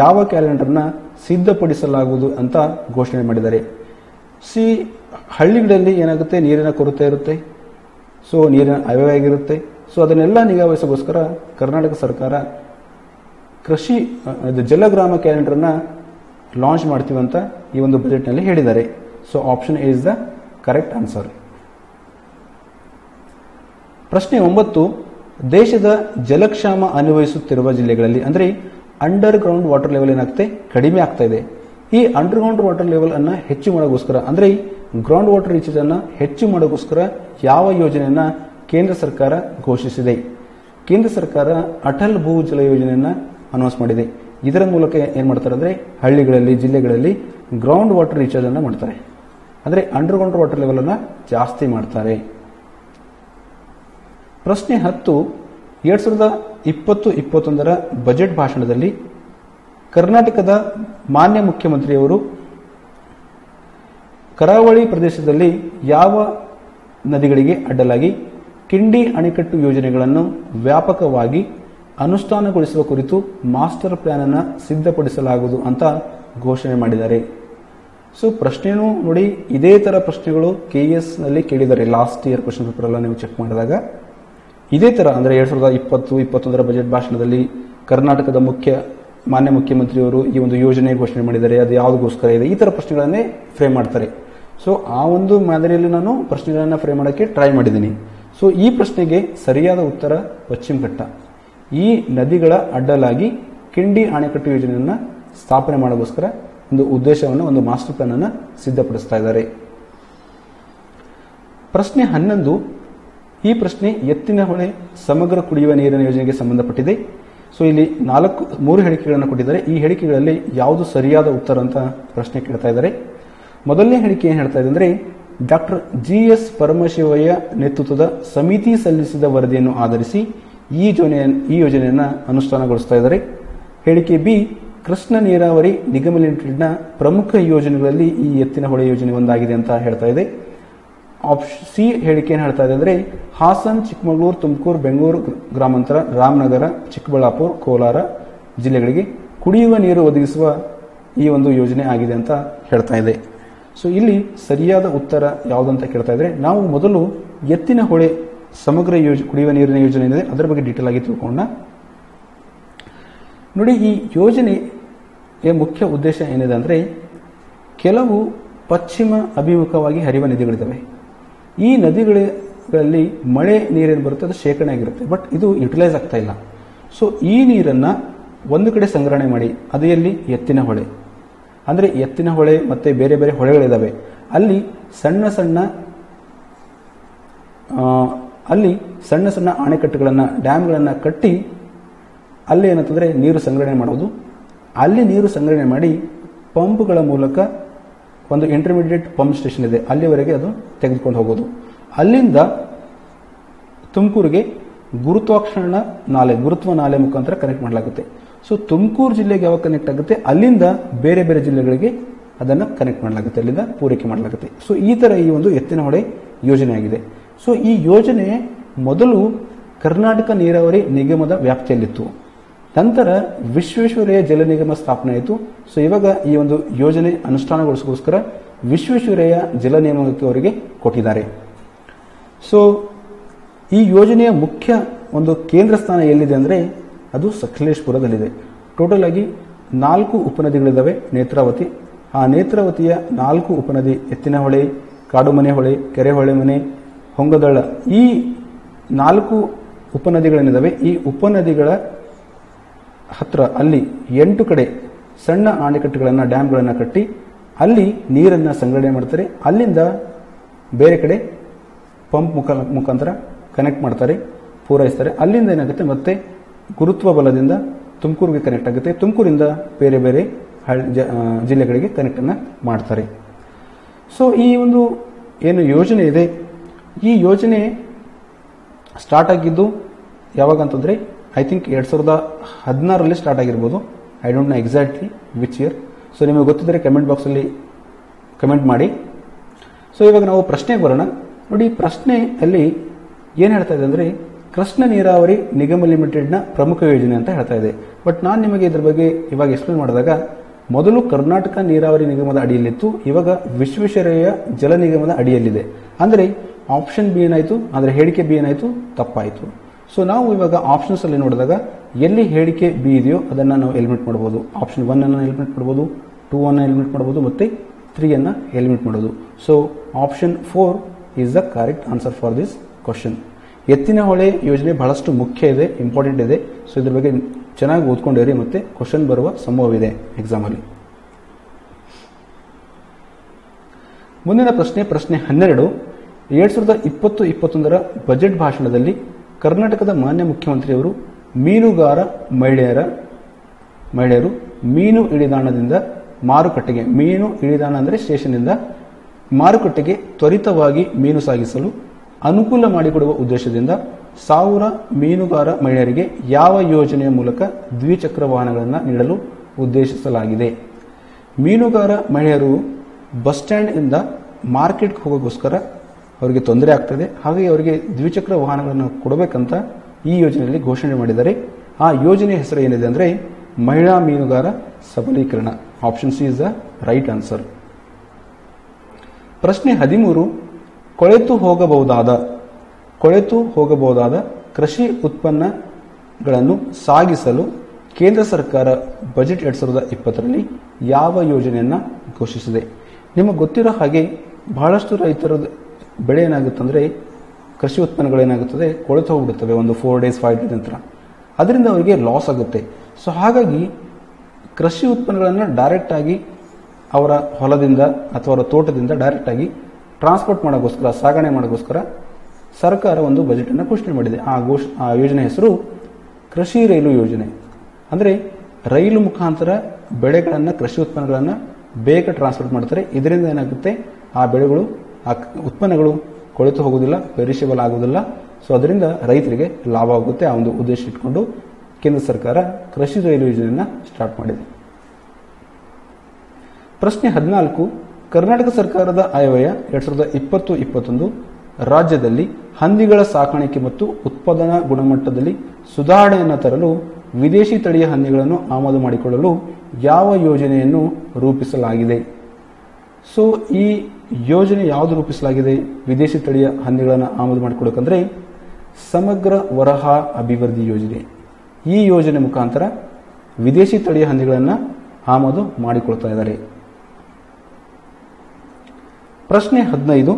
ಯಾವ ಕ್ಯಾಲೆಂಡರ್ನ ಸಿದ್ಧಪಡಿಸಲಾಗುವುದು ಅಂತ ಘೋಷಣೆ ಮಾಡಿದ್ದಾರೆ. ಸಿ, ಹಳ್ಳಿಗಳಲ್ಲಿ ಏನಾಗುತ್ತೆ, ನೀರಿನ ಕೊರತೆ ಇರುತ್ತೆ, ಸೊ ನೀರಿನ ಅವ್ಯಯ ಆಗಿರುತ್ತೆ. ಸೊ ಅದನ್ನೆಲ್ಲ ನಿಗಾವಹಿಸೋಕ್ಕೋಸ್ಕರ ಕರ್ನಾಟಕ ಸರ್ಕಾರ ಕೃಷಿ ಜಲಗ್ರಾಮ ಕ್ಯಾಲೆಂಡರ್ನ ಲಾಂಚ್ ಮಾಡ್ತೀವಿ ಅಂತ ಈ ಒಂದು ಬಜೆಟ್ನಲ್ಲಿ ಹೇಳಿದ್ದಾರೆ. So option A is the correct answer. ಪ್ರಶ್ನೆ ಒಂಬತ್ತು, ದೇಶದ ಜಲಕ್ಷಾಮ ಅನುಭವಿಸುತ್ತಿರುವ ಜಿಲ್ಲೆಗಳಲ್ಲಿ ಅಂದರೆ ಅಂಡರ್ ಗ್ರೌಂಡ್ ವಾಟರ್ ಲೆವೆಲ್ ಏನಾಗುತ್ತೆ, ಕಡಿಮೆ ಆಗ್ತಾ ಇದೆ. ಈ ಅಂಡರ್ ಗ್ರೌಂಡ್ ವಾಟರ್ ಲೆವೆಲ್ ಅನ್ನು ಹೆಚ್ಚು ಮಾಡೋಕ್ಕೋಸ್ಕರ ಅಂದರೆ ಗ್ರೌಂಡ್ ವಾಟರ್ ರೀಚೇಜ್ ಅನ್ನು ಹೆಚ್ಚು ಮಾಡೋಕ್ಕೋಸ್ಕರ ಯಾವ ಯೋಜನೆಯನ್ನು ಕೇಂದ್ರ ಸರ್ಕಾರ ಘೋಷಿಸಿದೆ? ಕೇಂದ್ರ ಸರ್ಕಾರ ಅಟಲ್ ಭೂ ಜಲ ಯೋಜನೆಯನ್ನು ಅನೌನ್ಸ್ ಮಾಡಿದೆ. ಇದರ ಮೂಲಕ ಏನು ಮಾಡ್ತಾರೆ ಅಂದರೆ ಹಳ್ಳಿಗಳಲ್ಲಿ, ಜಿಲ್ಲೆಗಳಲ್ಲಿ ಗ್ರೌಂಡ್ ವಾಟರ್ ರೀಚಾರ್ಜ್ ಅನ್ನು ಮಾಡ್ತಾರೆ, ಅಂದರೆ ಅಂಡರ್ ಗ್ರೌಂಡ್ ವಾಟರ್ ಲೆವೆಲನ್ನು ಜಾಸ್ತಿ ಮಾಡ್ತಾರೆ. ಪ್ರಶ್ನೆ ಹತ್ತು, ಎರಡು ಸಾವಿರದ ಇಪ್ಪತ್ತು ಇಪ್ಪತ್ತೊಂದರ ಬಜೆಟ್ ಭಾಷಣದಲ್ಲಿ ಕರ್ನಾಟಕದ ಮಾನ್ಯ ಮುಖ್ಯಮಂತ್ರಿಯವರು ಕರಾವಳಿ ಪ್ರದೇಶದಲ್ಲಿ ಯಾವ ನದಿಗಳಿಗೆ ಅಡ್ಡಲಾಗಿ ಕಿಂಡಿ ಅಣೆಕಟ್ಟು ಯೋಜನೆಗಳನ್ನು ವ್ಯಾಪಕವಾಗಿ ಅನುಷ್ಠಾನಗೊಳಿಸುವ ಕುರಿತು ಮಾಸ್ಟರ್ ಪ್ಲಾನ್ ಅನ್ನು ಸಿದ್ಧಪಡಿಸಲಾಗುವುದು ಅಂತ ಘೋಷಣೆ ಮಾಡಿದ್ದಾರೆ. ಸೊ ಪ್ರಶ್ನೆಯೂ ನೋಡಿ, ಇದೇ ಥರ ಪ್ರಶ್ನೆಗಳು ಕೆ ಎಸ್ ನಲ್ಲಿ ಕೇಳಿದ್ದಾರೆ. ಲಾಸ್ಟ್ ಇಯರ್ ಕ್ವಶನ್ ಪೇಪರ್ ಎಲ್ಲ ನೀವು ಚೆಕ್ ಮಾಡಿದಾಗ ಇದೇ ಥರ ಅಂದರೆ ಎರಡು ಸಾವಿರದ ಇಪ್ಪತ್ತು ಇಪ್ಪತ್ತೊಂದರ ಬಜೆಟ್ ಭಾಷಣದಲ್ಲಿ ಕರ್ನಾಟಕದ ಮುಖ್ಯ ಮಾನ್ಯ ಮುಖ್ಯಮಂತ್ರಿಯವರು ಈ ಒಂದು ಯೋಜನೆ ಘೋಷಣೆ ಮಾಡಿದ್ದಾರೆ, ಅದು ಯಾವುದಕ್ಕೋಸ್ಕರ ಇದೆ, ಈ ಥರ ಪ್ರಶ್ನೆಗಳನ್ನೇ ಫ್ರೇಮ್ ಮಾಡ್ತಾರೆ. ಸೊ ಆ ಒಂದು ಮಾದರಿಯಲ್ಲಿ ನಾನು ಪ್ರಶ್ನೆಗಳನ್ನು ಫ್ರೇಮ್ ಮಾಡೋಕ್ಕೆ ಟ್ರೈ ಮಾಡಿದ್ದೀನಿ. ಸೊ ಈ ಪ್ರಶ್ನೆಗೆ ಸರಿಯಾದ ಉತ್ತರ ಪಶ್ಚಿಮಘಟ್ಟ. ಈ ನದಿಗಳ ಅಡ್ಡಲಾಗಿ ಕಿಂಡಿ ಅಣೆಕಟ್ಟು ಯೋಜನೆಯನ್ನು ಸ್ಥಾಪನೆ ಮಾಡೋಕ್ಕೋಸ್ಕರ ಒಂದು ಉದ್ದೇಶವನ್ನು, ಒಂದು ಮಾಸ್ಟರ್ ಪ್ಲಾನ್ ಅನ್ನು ಸಿದ್ಧಪಡಿಸ್ತಾ ಇದ್ದಾರೆ. ಪ್ರಶ್ನೆ ಹನ್ನೊಂದು, ಈ ಪ್ರಶ್ನೆ ಎತ್ತಿನಹೊಳೆ ಸಮಗ್ರ ಕುಡಿಯುವ ನೀರಿನ ಯೋಜನೆಗೆ ಸಂಬಂಧಪಟ್ಟಿದೆ. ಸೊ ಇಲ್ಲಿ ನಾಲ್ಕು ಮೂರು ಹೇಳಿಕೆಗಳನ್ನು ಕೊಟ್ಟಿದ್ದಾರೆ. ಈ ಹೇಳಿಕೆಗಳಲ್ಲಿ ಯಾವುದು ಸರಿಯಾದ ಉತ್ತರ ಅಂತ ಪ್ರಶ್ನೆ ಕೇಳ್ತಾ ಇದ್ದಾರೆ. ಮೊದಲನೇ ಹೇಳಿಕೆ ಏನು ಹೇಳ್ತಾ ಇದೆ ಅಂದರೆ, ಡಾಕ್ಟರ್ ಜಿ ಎಸ್ ಪರಮಶಿವಯ್ಯ ನೇತೃತ್ವದ ಸಮಿತಿ ಸಲ್ಲಿಸಿದ ವರದಿಯನ್ನು ಆಧರಿಸಿ ಈ ಯೋಜನೆಯ ಈ ಯೋಜನೆಯನ್ನು ಅನುಷ್ಠಾನಗೊಳಿಸ್ತಾ ಇದ್ದಾರೆ. ಹೇಳಿಕೆ ಬಿ, ಕೃಷ್ಣ ನೀರಾವರಿ ನಿಗಮ ಲಿಮಿಟೆಡ್ನ ಪ್ರಮುಖ ಯೋಜನೆಗಳಲ್ಲಿ ಈ ಎತ್ತಿನಹೊಳೆ ಯೋಜನೆ ಒಂದಾಗಿದೆ ಅಂತ ಹೇಳ್ತಾ ಇದೆ. ಆಪ್ಷನ್ ಸಿ ಹೇಳಿಕೆ ಏನು ಹೇಳ್ತಾ ಇದೆ ಅಂದರೆ, ಹಾಸನ್, ಚಿಕ್ಕಮಗಳೂರು, ತುಮಕೂರು, ಬೆಂಗಳೂರು ಗ್ರಾಮಾಂತರ, ರಾಮನಗರ, ಚಿಕ್ಕಬಳ್ಳಾಪುರ, ಕೋಲಾರ ಜಿಲ್ಲೆಗಳಿಗೆ ಕುಡಿಯುವ ನೀರು ಒದಗಿಸುವ ಈ ಒಂದು ಯೋಜನೆ ಆಗಿದೆ ಅಂತ ಹೇಳ್ತಾ ಇದೆ. ಸೊ ಇಲ್ಲಿ ಸರಿಯಾದ ಉತ್ತರ ಯಾವುದಂತ ಕೇಳ್ತಾ ಇದ್ರೆ, ನಾವು ಮೊದಲು ಎತ್ತಿನಹೊಳೆ ಸಮಗ್ರ ಯೋಜ ಕುಡಿಯುವ ನೀರಿನ ಯೋಜನೆ ಏನಿದೆ ಅದರ ಬಗ್ಗೆ ಡೀಟೇಲ್ ಆಗಿ ತಿಳ್ಕೊಂಡ ನೋಡಿ. ಈ ಯೋಜನೆಯ ಮುಖ್ಯ ಉದ್ದೇಶ ಏನಿದೆ ಅಂದರೆ, ಕೆಲವು ಪಶ್ಚಿಮ ಅಭಿಮುಖವಾಗಿ ಹರಿಯುವ ನದಿಗಳಿದ್ದಾವೆ. ಈ ನದಿಗಳಲ್ಲಿ ಮಳೆ ನೀರೇನು ಬರುತ್ತೆ ಅದು ಶೇಖರಣೆ ಆಗಿರುತ್ತೆ, ಬಟ್ ಇದು ಯುಟಿಲೈಸ್ ಆಗ್ತಾ ಇಲ್ಲ. ಸೊ ಈ ನೀರನ್ನು ಒಂದು ಕಡೆ ಸಂಗ್ರಹಣೆ ಮಾಡಿ, ಅದು ಎಲ್ಲಿ, ಎತ್ತಿನಹೊಳೆ. ಅಂದರೆ ಎತ್ತಿನಹೊಳೆ ಮತ್ತು ಬೇರೆ ಬೇರೆ ಹೊಳೆಗಳಿದ್ದಾವೆ, ಅಲ್ಲಿ ಸಣ್ಣ ಸಣ್ಣ ಅಲ್ಲಿ ಸಣ್ಣ ಸಣ್ಣ ಅಣೆಕಟ್ಟುಗಳನ್ನು, ಡ್ಯಾಮ್ಗಳನ್ನು ಕಟ್ಟಿ ಅಲ್ಲಿ ಏನಂತಂದರೆ ನೀರು ಸಂಗ್ರಹಣೆ ಮಾಡೋದು. ಅಲ್ಲಿ ನೀರು ಸಂಗ್ರಹಣೆ ಮಾಡಿ ಪಂಪ್ಗಳ ಮೂಲಕ ಒಂದು ಇಂಟರ್ಮೀಡಿಯೇಟ್ ಪಂಪ್ ಸ್ಟೇಷನ್ ಇದೆ, ಅಲ್ಲಿವರೆಗೆ ಅದು ತೆಗೆದುಕೊಂಡು ಹೋಗೋದು. ಅಲ್ಲಿಂದ ತುಮಕೂರಿಗೆ ಗುರುತ್ವಾಕರ್ಷಣ ನಾಲೆ ಗುರುತ್ವ ನಾಲೆ ಮುಖಾಂತರ ಕನೆಕ್ಟ್ ಮಾಡಲಾಗುತ್ತೆ. ಸೊ ತುಮಕೂರು ಜಿಲ್ಲೆಗೆ ಯಾವಾಗ ಕನೆಕ್ಟ್ ಆಗುತ್ತೆ, ಅಲ್ಲಿಂದ ಬೇರೆ ಬೇರೆ ಜಿಲ್ಲೆಗಳಿಗೆ ಅದನ್ನು ಕನೆಕ್ಟ್ ಮಾಡಲಾಗುತ್ತೆ, ಅಲ್ಲಿಂದ ಪೂರೈಕೆ ಮಾಡಲಾಗುತ್ತೆ. ಸೊ ಈ ಥರ ಈ ಒಂದು ಎತ್ತಿನಹೊಳೆ ಯೋಜನೆ ಆಗಿದೆ. ಸೊ ಈ ಯೋಜನೆ ಮೊದಲು ಕರ್ನಾಟಕ ನೀರಾವರಿ ನಿಗಮದ ವ್ಯಾಪ್ತಿಯಲ್ಲಿತ್ತು. ನಂತರ ವಿಶ್ವೇಶ್ವರಯ್ಯ ಜಲ ನಿಗಮ ಸ್ಥಾಪನೆ ಆಯಿತು. ಸೊ ಇವಾಗ ಈ ಒಂದು ಯೋಜನೆ ಅನುಷ್ಠಾನಗೊಳಿಸೋಕ್ಕೋಸ್ಕರ ವಿಶ್ವೇಶ್ವರಯ್ಯ ಜಲ ನಿಗಮಕ್ಕೆ ಅವರಿಗೆ ಕೊಟ್ಟಿದ್ದಾರೆ. ಸೊ ಈ ಯೋಜನೆಯ ಮುಖ್ಯ ಒಂದು ಕೇಂದ್ರ ಸ್ಥಾನ ಎಲ್ಲಿದೆ ಅಂದರೆ ಅದು ಸಕಲೇಶ್ಪುರದಲ್ಲಿದೆ. ಟೋಟಲ್ ಆಗಿ ನಾಲ್ಕು ಉಪನದಿಗಳಿದ್ದಾವೆ ನೇತ್ರಾವತಿ. ಆ ನೇತ್ರಾವತಿಯ ನಾಲ್ಕು ಉಪನದಿ ಎತ್ತಿನಹೊಳೆ, ಕಾಡುಮನೆ ಹೊಳೆ, ಕೆರೆಹೊಳೆ ಮನೆ, ಹೊಂಗದಳ, ಈ ನಾಲ್ಕು ಉಪನದಿಗಳೇನಿದ್ದಾವೆ ಈ ಉಪನದಿಗಳ ಹತ್ತಿರ ಅಲ್ಲಿ ಎಂಟು ಕಡೆ ಸಣ್ಣ ಅಣೆಕಟ್ಟುಗಳನ್ನು, ಡ್ಯಾಮ್ಗಳನ್ನು ಕಟ್ಟಿ ಅಲ್ಲಿ ನೀರನ್ನು ಸಂಗ್ರಹಣೆ ಮಾಡ್ತಾರೆ. ಅಲ್ಲಿಂದ ಬೇರೆ ಕಡೆ ಪಂಪ್ ಮುಖ ಮುಖಾಂತರ ಕನೆಕ್ಟ್ ಮಾಡ್ತಾರೆ, ಪೂರೈಸ್ತಾರೆ. ಅಲ್ಲಿಂದ ಏನಾಗುತ್ತೆ ಮತ್ತೆ ಗುರುತ್ವ ಬಲದಿಂದ ತುಮಕೂರಿಗೆ ಕನೆಕ್ಟ್ ಆಗುತ್ತೆ. ತುಮಕೂರಿಂದ ಬೇರೆ ಬೇರೆ ಜಿಲ್ಲೆಗಳಿಗೆ ಕನೆಕ್ಟನ್ನು ಮಾಡ್ತಾರೆ. ಸೊ ಈ ಒಂದು ಏನು ಯೋಜನೆ ಇದೆ, ಈ ಯೋಜನೆ ಸ್ಟಾರ್ಟ್ ಆಗಿದ್ದು ಯಾವಾಗ ಅಂತಂದರೆ ಐ ಥಿಂಕ್ ಎರಡು ಸಾವಿರದ ಹದಿನಾರರಲ್ಲಿ ಸ್ಟಾರ್ಟ್ ಆಗಿರ್ಬೋದು. I don't know exactly which year. So ನಿಮಗೆ ಗೊತ್ತಿದ್ದರೆ ಕಮೆಂಟ್ ಬಾಕ್ಸಲ್ಲಿ ಕಮೆಂಟ್ ಮಾಡಿ. ಸೊ ಇವಾಗ ನಾವು ಪ್ರಶ್ನೆಗೆ ಬರೋಣ. ನೋಡಿ, ಪ್ರಶ್ನೆಯಲ್ಲಿ ಏನು ಹೇಳ್ತಾ ಇದೆ ಅಂದರೆ ಕೃಷ್ಣ ನೀರಾವರಿ ನಿಗಮ ಲಿಮಿಟೆಡ್ನ ಪ್ರಮುಖ ಯೋಜನೆ ಅಂತ ಹೇಳ್ತಾ ಇದೆ. ಬಟ್ ನಾನು ನಿಮಗೆ ಇದ್ರ ಬಗ್ಗೆ ಇವಾಗ ಎಕ್ಸ್ಪ್ಲೇನ್ ಮಾಡಿದಾಗ ಮೊದಲು ಕರ್ನಾಟಕ ನೀರಾವರಿ ನಿಗಮದ ಅಡಿಯಲ್ಲಿತ್ತು, ಇವಾಗ ವಿಶ್ವೇಶ್ವರಯ್ಯ ಜಲ ನಿಗಮದ ಅಡಿಯಲ್ಲಿದೆ. ಅಂದರೆ ಆಪ್ಷನ್ ಬಿ ಏನಾಯಿತು, ಅದರ ಹೇಳಿಕೆ ಬಿ ಏನಾಯಿತು, ತಪ್ಪಾಯಿತು. ಸೊ ನಾವು ಇವಾಗ ಆಪ್ಷನ್ಸ್ ಅಲ್ಲಿ ನೋಡಿದಾಗ ಎಲ್ಲಿ ಹೇಳಿಕೆ ಬಿ ಇದೆಯೋ ಅದನ್ನು ನಾವು ಎಲಿಮಿನೇಟ್ ಮಾಡ್ಬೋದು. ಆಪ್ಷನ್ ಒನ್ ಅನ್ನು ಎಲಿಮಿನೇಟ್ ಮಾಡ್ಬೋದು, ಟೂ ಅನ್ನು ಎಲಿಮಿನೇಟ್ ಮಾಡ್ಬೋದು ಮತ್ತು ತ್ರೀ ಅನ್ನು ಎಲಿಮಿನೇಟ್ ಮಾಡೋದು. So option four is the correct answer for this question. Ettinahole ಯೋಜನೆ ಬಹಳಷ್ಟು ಮುಖ್ಯ ಇದೆ, ಇಂಪಾರ್ಟೆಂಟ್ ಇದೆ. ಸೊ ಇದ್ರ ಬಗ್ಗೆ ಚೆನ್ನಾಗಿ ಓದ್ಕೊಂಡಿರಿ ಮತ್ತು ಕ್ವಶನ್ ಬರುವ ಸಂಭವವಿದೆ ಎಕ್ಸಾಮಲ್ಲಿ. ಮುಂದಿನ ಪ್ರಶ್ನೆ, ಪ್ರಶ್ನೆ ಹನ್ನೆರಡು. ಎರಡು ಸಾವಿರದ ಇಪ್ಪತ್ತು ಇಪ್ಪತ್ತೊಂದರ ಬಜೆಟ್ ಭಾಷಣದಲ್ಲಿ ಕರ್ನಾಟಕದ ಮಾನ್ಯ ಮುಖ್ಯಮಂತ್ರಿಯವರು ಮೀನುಗಾರ ಮಹಿಳೆಯರ ಮಹಿಳೆಯರು ಮೀನು ಇಳಿದಾಣದಿಂದ ಮಾರುಕಟ್ಟೆಗೆ, ಮೀನು ಇಳಿದಾಣ ಅಂದರೆ ಸ್ಟೇಷನ್ನಿಂದ ಮಾರುಕಟ್ಟೆಗೆ ತ್ವರಿತವಾಗಿ ಮೀನು ಸಾಗಿಸಲು ಅನುಕೂಲ ಮಾಡಿಕೊಡುವ ಉದ್ದೇಶದಿಂದ ಸಾವಿರ ಮೀನುಗಾರ ಮಹಿಳೆಯರಿಗೆ ಯಾವ ಯೋಜನೆಯ ಮೂಲಕ ದ್ವಿಚಕ್ರ ವಾಹನಗಳನ್ನು ನೀಡಲು ಉದ್ದೇಶಿಸಲಾಗಿದೆ? ಮೀನುಗಾರ ಮಹಿಳೆಯರು ಬಸ್ ಸ್ಟ್ಯಾಂಡ್ ಇಂದ ಮಾರ್ಕೆಟ್ಗೆ ಹೋಗೋಕ್ಕೋಸ್ಕರ ಅವರಿಗೆ ತೊಂದರೆ ಆಗ್ತದೆ, ಹಾಗೆ ಅವರಿಗೆ ದ್ವಿಚಕ್ರ ವಾಹನಗಳನ್ನು ಕೊಡಬೇಕಂತ ಈ ಯೋಜನೆಯಲ್ಲಿ ಘೋಷಣೆ ಮಾಡಿದ್ದಾರೆ. ಆ ಯೋಜನೆಯ ಹೆಸರು ಏನಿದೆ ಅಂದರೆ ಮಹಿಳಾ ಮೀನುಗಾರ ಸಬಲೀಕರಣ. Option C is the right answer. ಪ್ರಶ್ನೆ ಹದಿಮೂರು. ಕೊಳೆತು ಹೋಗಬಹುದಾದ ಕೊಳೆತು ಹೋಗಬಹುದಾದ ಕೃಷಿ ಉತ್ಪನ್ನಗಳನ್ನು ಸಾಗಿಸಲು ಕೇಂದ್ರ ಸರ್ಕಾರ ಬಜೆಟ್ ಎರಡು ಸಾವಿರದ ಇಪ್ಪತ್ತರಲ್ಲಿ ಯಾವ ಯೋಜನೆಯನ್ನು ಘೋಷಿಸಿದೆ? ನಿಮಗೆ ಗೊತ್ತಿರೋ ಹಾಗೆ ಬಹಳಷ್ಟು ರೈತರ ಬೆಳೆ ಏನಾಗುತ್ತೆ ಅಂದರೆ ಕೃಷಿ ಉತ್ಪನ್ನಗಳೇನಾಗುತ್ತದೆ ಕೊಳೆತು ಹೋಗ್ಬಿಡುತ್ತವೆ ಒಂದು ಫೋರ್ ಡೇಸ್ ಫೈವ್ ಡೇಸ್ ನಂತರ, ಅದರಿಂದ ಅವರಿಗೆ ಲಾಸ್ ಆಗುತ್ತೆ. ಸೊ ಹಾಗಾಗಿ ಕೃಷಿ ಉತ್ಪನ್ನಗಳನ್ನು ಡೈರೆಕ್ಟಾಗಿ ಅವರ ಹೊಲದಿಂದ ಅಥವಾ ಅವರ ತೋಟದಿಂದ ಡೈರೆಕ್ಟಾಗಿ ಟ್ರಾನ್ಸ್ಪೋರ್ಟ್ ಮಾಡೋಕ್ಕೋಸ್ಕರ, ಸಾಗಣೆ ಮಾಡೋಕ್ಕೋಸ್ಕರ ಸರ್ಕಾರ ಒಂದು ಬಜೆಟನ್ನು ಘೋಷಣೆ ಮಾಡಿದೆ. ಆ ಘೋಷ ಆ ಯೋಜನೆ ಹೆಸರು ಕೃಷಿ ರೈಲು ಯೋಜನೆ. ಅಂದರೆ ರೈಲು ಮುಖಾಂತರ ಬೆಳೆಗಳನ್ನು, ಕೃಷಿ ಉತ್ಪನ್ನಗಳನ್ನು ಬೇಗ ಟ್ರಾನ್ಸ್ಪೋರ್ಟ್ ಮಾಡ್ತಾರೆ. ಇದರಿಂದ ಏನಾಗುತ್ತೆ, ಆ ಬೆಳೆಗಳು, ಆ ಉತ್ಪನ್ನಗಳು ಕೊಳೆತು ಹೋಗೋದಿಲ್ಲ, ಪೆರಿಷಬಲ್ ಆಗೋದಿಲ್ಲ. ಸೊ ಅದರಿಂದ ರೈತರಿಗೆ ಲಾಭ ಆಗುತ್ತೆ. ಆ ಒಂದು ಉದ್ದೇಶ ಇಟ್ಕೊಂಡು ಕೇಂದ್ರ ಸರ್ಕಾರ ಕೃಷಿ ರೈಲು ಯೋಜನೆಯನ್ನು ಸ್ಟಾರ್ಟ್ ಮಾಡಿದೆ. ಪ್ರಶ್ನೆ ಹದಿನಾಲ್ಕು. ಕರ್ನಾಟಕ ಸರ್ಕಾರದ ಆಯವ್ಯಯ ಎರಡು ಸಾವಿರದ ಇಪ್ಪತ್ತು ಇಪ್ಪತ್ತೊಂದು ರಾಜ್ಯದಲ್ಲಿ ಹಂದಿಗಳ ಸಾಕಾಣಿಕೆ ಮತ್ತು ಉತ್ಪಾದನಾ ಗುಣಮಟ್ಟದಲ್ಲಿ ಸುಧಾರಣೆಯನ್ನು ತರಲು ವಿದೇಶಿ ತಳಿಯ ಹಂದಿಗಳನ್ನು ಆಮದು ಮಾಡಿಕೊಳ್ಳಲು ಯಾವ ಯೋಜನೆಯನ್ನು ರೂಪಿಸಲಾಗಿದೆ? ಸೊ ಈ ಯೋಜನೆ ಯಾವುದು ರೂಪಿಸಲಾಗಿದೆ ವಿದೇಶಿ ತಳಿಯ ಹಂದಿಗಳನ್ನು ಆಮದು ಮಾಡಿಕೊಡೋಕಂದ್ರೆ ಸಮಗ್ರ ವರಹ ಅಭಿವೃದ್ಧಿ ಯೋಜನೆ. ಈ ಯೋಜನೆ ಮುಖಾಂತರ ವಿದೇಶಿ ತಳಿಯ ಹಂದಿಗಳನ್ನು ಆಮದು ಮಾಡಿಕೊಳ್ತಾ ಇದ್ದಾರೆ. ಪ್ರಶ್ನೆ ಹದಿನೈದು.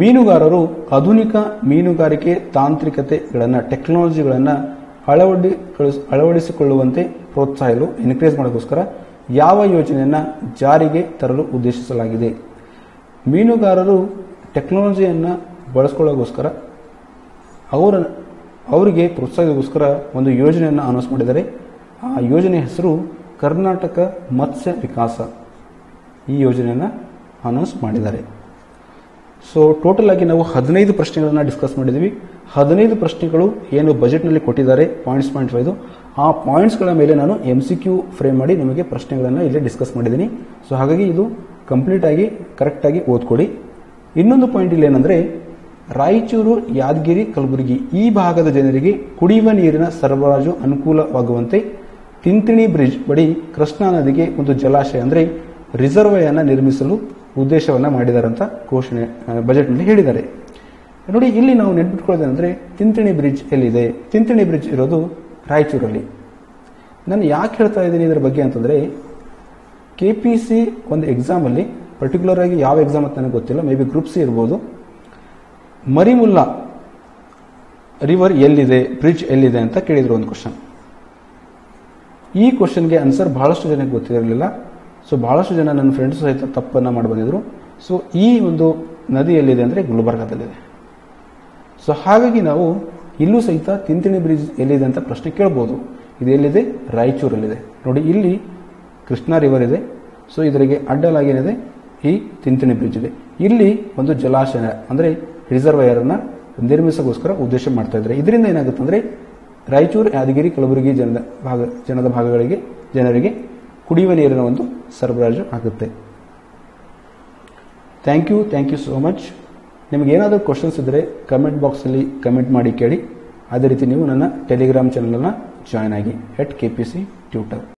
ಮೀನುಗಾರರು ಆಧುನಿಕ ಮೀನುಗಾರಿಕೆ ತಾಂತ್ರಿಕತೆಗಳನ್ನು, ಟೆಕ್ನಾಲಜಿಗಳನ್ನು ಅಳವಡಿ ಅಳವಡಿಸಿಕೊಳ್ಳುವಂತೆ ಪ್ರೋತ್ಸಾಹಿಸಲು, ಎನ್ಕರೇಜ್ ಮಾಡೋಕ್ಕೋಸ್ಕರ ಯಾವ ಯೋಜನೆಯನ್ನು ಜಾರಿಗೆ ತರಲು ಉದ್ದೇಶಿಸಲಾಗಿದೆ? ಮೀನುಗಾರರು ಟೆಕ್ನಾಲಜಿಯನ್ನು ಬಳಸ್ಕೊಳ್ಳೋಕ್ಕೋಸ್ಕರ ಅವರ ಅವರಿಗೆ ಪ್ರೋತ್ಸಾಹಕ್ಕೋಸ್ಕರ ಒಂದು ಯೋಜನೆಯನ್ನು ಅನೌನ್ಸ್ ಮಾಡಿದ್ದಾರೆ. ಆ ಯೋಜನೆ ಹೆಸರು ಕರ್ನಾಟಕ ಮತ್ಸ್ಯ ವಿಕಾಸ. ಈ ಯೋಜನೆಯನ್ನು ಅನೌನ್ಸ್ ಮಾಡಿದ್ದಾರೆ. ಸೊ ಟೋಟಲ್ ಆಗಿ ನಾವು ಹದಿನೈದು ಪ್ರಶ್ನೆಗಳನ್ನು ಡಿಸ್ಕಸ್ ಮಾಡಿದ್ವಿ. ಹದಿನೈದು ಪ್ರಶ್ನೆಗಳು ಏನು ಬಜೆಟ್ನಲ್ಲಿ ಕೊಟ್ಟಿದ್ದಾರೆ ಪಾಯಿಂಟ್ಸ್ ಪಾಯಿಂಟ್ ವೈದು, ಆ ಪಾಯಿಂಟ್ಸ್ಗಳ ಮೇಲೆ ನಾನು ಎಮ್ ಸಿ ಕ್ಯೂ ಫ್ರೇಮ್ ಮಾಡಿ ನಿಮಗೆ ಪ್ರಶ್ನೆಗಳನ್ನು ಇಲ್ಲಿ ಡಿಸ್ಕಸ್ ಮಾಡಿದ್ದೀನಿ. ಸೊ ಹಾಗಾಗಿ ಇದು ಕಂಪ್ಲೀಟಾಗಿ ಕರೆಕ್ಟಾಗಿ ಓದ್ಕೊಡಿ. ಇನ್ನೊಂದು ಪಾಯಿಂಟ್ ಇಲ್ಲೇನೆಂದರೆ ರಾಯಚೂರು, ಯಾದಗಿರಿ, ಕಲಬುರಗಿ ಈ ಭಾಗದ ಜನರಿಗೆ ಕುಡಿಯುವ ನೀರಿನ ಸರಬರಾಜು ಅನುಕೂಲವಾಗುವಂತೆ ತಿಂತಿಣಿ ಬ್ರಿಡ್ಜ್ ಬಳಿ ಕೃಷ್ಣಾ ನದಿಗೆ ಒಂದು ಜಲಾಶಯ ಅಂದರೆ ರಿಸರ್ವಯನ್ನ ನಿರ್ಮಿಸಲು ಉದ್ದೇಶವನ್ನು ಮಾಡಿದ್ದಾರೆ ಅಂತ ಘೋಷಣೆ ಬಜೆಟ್ನಲ್ಲಿ ಹೇಳಿದ್ದಾರೆ. ನೋಡಿ, ಇಲ್ಲಿ ನಾವು ನೆನ್ಪಿಟ್ಕೊಳ್ಳೋದೇನೆಂದರೆ ತಿಂತಿಣಿ ಬ್ರಿಡ್ಜ್ ಎಲ್ಲಿದೆ? ತಿಂತಿಣಿ ಬ್ರಿಡ್ಜ್ ಇರೋದು ರಾಯಚೂರಲ್ಲಿ. ನಾನು ಯಾಕೆ ಹೇಳ್ತಾ ಇದ್ದೀನಿ ಇದರ ಬಗ್ಗೆ ಅಂತಂದರೆ, ಕೆ ಪಿ ಸಿ ಒಂದು ಎಕ್ಸಾಮಲ್ಲಿ ಪರ್ಟಿಕ್ಯುಲರ್ ಆಗಿ ಯಾವ ಎಕ್ಸಾಮ್ ಅಂತ ನನಗೆ ಗೊತ್ತಿಲ್ಲ, ಮೇ ಬಿ ಗ್ರೂಪ್ ಸಿ ಇರ್ಬೋದು, ಮರಿಮುಲ್ಲಾ ರಿವರ್ ಎಲ್ಲಿದೆ, ಬ್ರಿಡ್ಜ್ ಎಲ್ಲಿದೆ ಅಂತ ಕೇಳಿದ್ರು ಒಂದು ಕ್ವಶನ್. ಈ ಕ್ವಶನ್ಗೆ ಆನ್ಸರ್ ಬಹಳಷ್ಟು ಜನಕ್ಕೆ ಗೊತ್ತಿರಲಿಲ್ಲ. ಸೊ ಬಹಳಷ್ಟು ಜನ ನನ್ನ ಫ್ರೆಂಡ್ಸ್ ಸಹಿತ ತಪ್ಪನ್ನು ಮಾಡಿಬಂದಿದ್ರು. ಸೊ ಈ ಒಂದು ನದಿ ಎಲ್ಲಿದೆ ಅಂದರೆ ಗುಲ್ಬರ್ಗಾದಲ್ಲಿದೆ. ಸೊ ಹಾಗಾಗಿ ನಾವು ಇಲ್ಲೂ ಸಹಿತ ತಿಂತಿಣಿ ಬ್ರಿಡ್ಜ್ ಎಲ್ಲಿದೆ ಅಂತ ಪ್ರಶ್ನೆ ಕೇಳ್ಬೋದು. ಇದು ಎಲ್ಲಿದೆ? ರಾಯಚೂರಲ್ಲಿದೆ. ನೋಡಿ, ಇಲ್ಲಿ ಕೃಷ್ಣಾ ರಿವರ್ ಇದೆ. ಸೊ ಇದರಿಗೆ ಅಡ್ಡಲಾಗೇನಿದೆ ಈ ತಿಂತಿಣಿ ಬ್ರಿಡ್ಜ್ ಇದೆ. ಇಲ್ಲಿ ಒಂದು ಜಲಾಶಯ ಅಂದರೆ ರಿಸರ್ವಯರನ್ನು ನಿರ್ಮಿಸೋಕ್ಕೋಸ್ಕರ ಉದ್ದೇಶ ಮಾಡ್ತಾ ಇದ್ದಾರೆ. ಇದರಿಂದ ಏನಾಗುತ್ತೆ ಅಂದರೆ ರಾಯಚೂರು, ಯಾದಗಿರಿ, ಕಲಬುರಗಿ ಜನದ ಭಾಗ ಜನದ ಭಾಗಗಳಿಗೆ ಜನರಿಗೆ ಕುಡಿಯುವ ನೀರಿನ ಒಂದು ಸರಬರಾಜು ಆಗುತ್ತೆ. Thank you thank you so much. ನಿಮಗೇನಾದರೂ ಕ್ವಶನ್ಸ್ ಇದ್ದರೆ ಕಮೆಂಟ್ ಬಾಕ್ಸಲ್ಲಿ ಕಮೆಂಟ್ ಮಾಡಿ ಕೇಳಿ. ಅದೇ ರೀತಿ ನೀವು ನನ್ನ ಟೆಲಿಗ್ರಾಮ್ ಚಾನಲನ್ನು ಜಾಯ್ನ್ ಆಗಿ at K P C tutor.